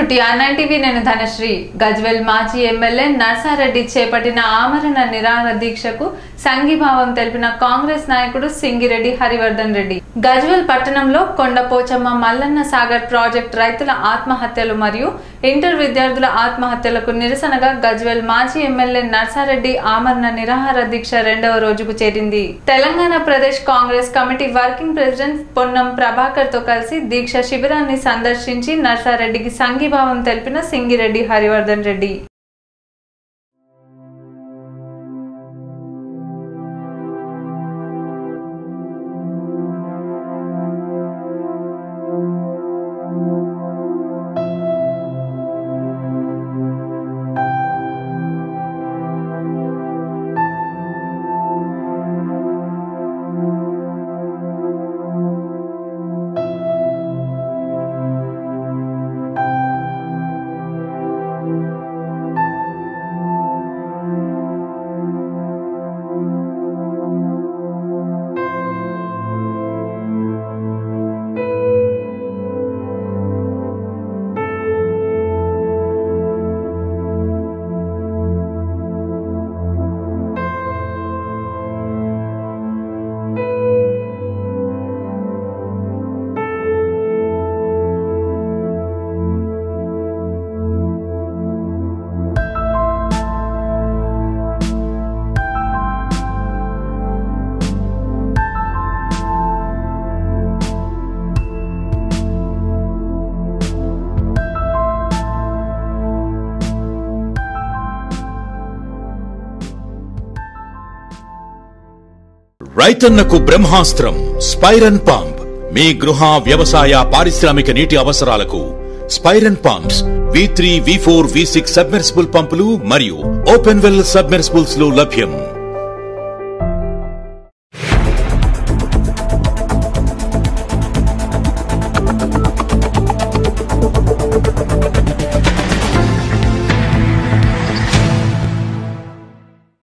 Guntur TR9 TV నేను ధనశ్రీ. గజ్వెల్ మాజీ MLA Narsa Reddy చేపట్టిన ఆమరణ నిరాహార దీక్షకు సంఘీభావం తెలిపిన కాంగ్రెస్ నాయకుడు సింగిరెడ్డి హరివార్ధన్ రెడ్డి గజ్వెల్ పట్టణంలో కొండ పొచమ్మ మల్లన్న సాగర్ ప్రాజెక్టు రైతుల ఆత్మహత్యలు మరియు ఇంటర్ విద్యార్థుల ఆత్మహత్యలకు నిరసనగా గజ్వెల్ మాజీ ఎమ్మెల్యే నర్సారెడ్డి ఆమరణ నిరాహార దీక్ష రెండవ రోజుకు చేరింది. Telangana Pradesh Congress committee working president Ponnam Prabhakar తో కలిసి దీక్ష శిబిరాన్ని సందర్శించి నర్సారెడ్డికి సంఘీభావం తెలిపిన సింగిరెడ్డి హరివార్ధన్ రెడ్డి రైతన్నకు బ్రహ్మాస్త్రం స్పైరన్ పంప్. మీ గృహ, వ్యవసాయ, పారిశ్రామిక నీటి అవసరాలకు స్పైరన్ pumps V3, V4, V6 submersible పంపులు మరియు ఓపెన్ వెల్ సబ్మెర్సిబుల్స్ లో లభ్యం.